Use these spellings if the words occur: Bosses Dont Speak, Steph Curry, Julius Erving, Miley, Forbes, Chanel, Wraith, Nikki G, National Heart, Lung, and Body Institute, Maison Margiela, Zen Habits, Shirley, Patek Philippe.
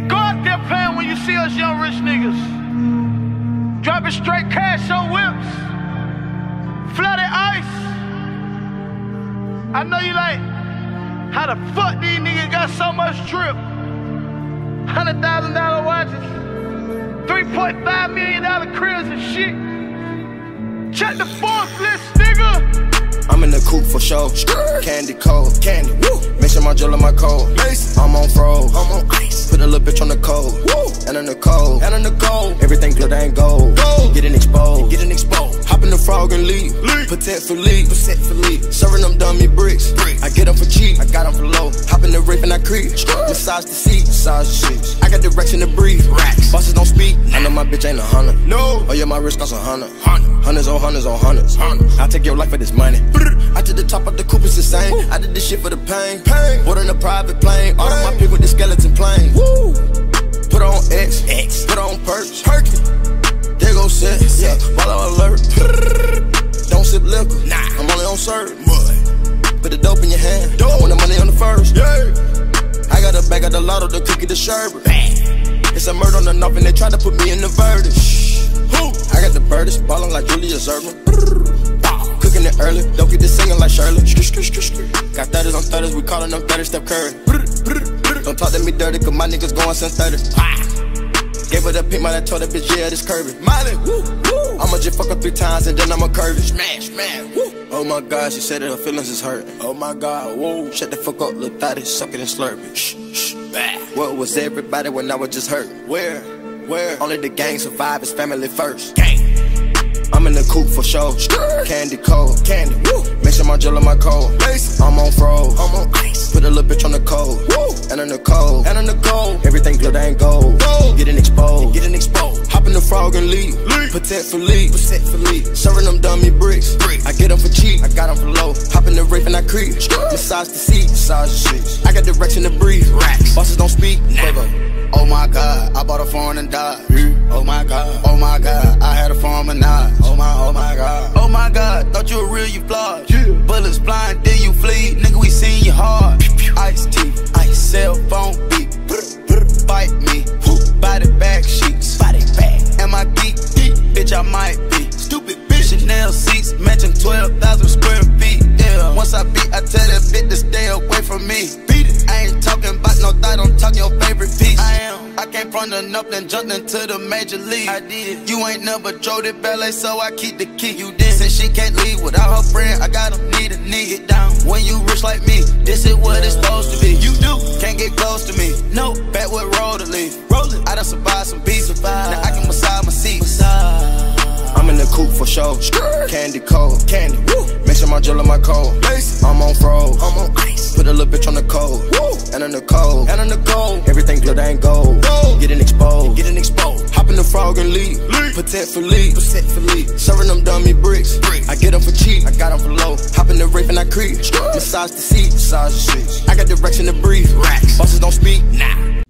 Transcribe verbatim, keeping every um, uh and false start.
Hey, go out there playing when you see us young rich niggas. Dropping straight cash on whips. Flooded ice. I know you like, how the fuck these niggas got so much drip? Hundred thousand dollar watches. three point five million dollar cribs and shit. Check the Forbes list, nigga. I'm in the coupe for show. Candy cold, candy. Woo. Maison Margiela my cold. Mace. I'm on froze. I'm on ice. Put a little bitch on the cold. Woo. And on the cold. And on the cold. Everything glitter ain't gold. Gold. Getting exposed. Getting exposed. Hop in the frog and leave. Leave. Patek Philippe. Patek Philippe. Serving them dummy bricks. bricks. I get them for cheap. I got them for low. Hop in the Wraith and I creep. Massage the seat. Massage the shit. I got direction to breathe. Racks. Bosses don't speak. I know my bitch ain't a hunter. No. Oh yeah, my wrist costs a hundred. Hundreds on hundreds on hundreds. hundreds. I take your life for this money. I did the top of the coupe, it's insane. Woo. I did this shit for the pain. pain. Bought in a private plane. All of my people with the skeleton plane. Woo. Put on X. X. Put on perks. Perky. There go set. Yeah. Follow alert. Don't sip liquor. Nah. I'm only on serve. Put the dope in your hand. Dope. I want the money on the first. Yeah. I got a bag of the lotto, the cookie, the sherbet. Bang. It's a murder on the north and they try to put me in the verdict. Who? I got the birdies ballin' like Julius Erving. Cooking it early, don't get this singing like Shirley. Got thirties on thirties, we callin' them thirties, Steph Curry. Don't talk to me dirty, cause my niggas going since thirty. Gave her the pink, Miley told that bitch, yeah, this curvy. Miley, woo, woo. I'ma just fuck her three times and then I'ma curve it. Smash, man, woo. Oh my god, she said that her feelings is hurt. Oh my god, whoa. Shut the fuck up, little thotty, suck it and slurp it. Shh, shh, bah. What was everybody when I was just hurt? Where, where? Only the gang survive, it's family first. Gang. I'm in the coupe for show. Candy cold, candy. Woo. Maison Margiela my cold. Mace. I'm on froze. I'm on ice. Put a little bitch on the cold. Woo. And on the cold. And on the cold. Everything glitter ain't gold. Gold. Getting exposed. Getting exposed. Hop in the frog and leave. Leave. Patek Philippe. Patek Philippe. Serving them dummy bricks. bricks. I get them for cheap. I got them for low. Hop in the Wraith and I creep. Massage the seat. Massage the shit. I got direction to breathe. Racks. Bosses don't speak. Never. Oh my god, I bought a foreign and died. Mm. Oh my god, oh my god, I had a farm and died. Oh my, oh my god, oh my god, thought you were real, you flawed. Yeah. Bullets blind, then you flee, nigga, we seen you hard. Ice tea, ice cell phone beat. Bite me, body bag sheets. Body bag. Am I geek? Geek? Bitch, I might be. Stupid bitch, Chanel seats, matching twelve thousand square feet. Yeah. Once I beat, I tell that bitch to stay away from me. Beat it. I ain't talking about no thought, I'm talking your favorite piece. I am. I came from the nothing, jumped into the major league. I did. You ain't never drove the ballet, so I keep the key. You did. Since she can't leave without her friend, I gotta need a knee. Get down. When you rich like me, this is what it's supposed to be. You do. Can't get close to me. No. Back with roll to leave. Rollin'. I done survived some beats. Survive. Now I can massage my seat. Massage. I'm in the coupe for show. Candy cold, candy. Woo. Maison Margiela my cold. Mace. I'm on froze. I'm on ice. Put a little bitch on the cold. Woo. And on the cold. And on the cold. Everything glitter ain't gold. Gold. Getting exposed. Getting exposed. Hop in the frog and leave. Leave. Patek Philippe. Patek Philippe. Serving them dummy bricks. bricks. I get them for cheap. I got them for low. Hop in the Wraith and I creep. Massage the seat. Massage the shit. I got direction to breathe. Racks. Bosses don't speak. Nah.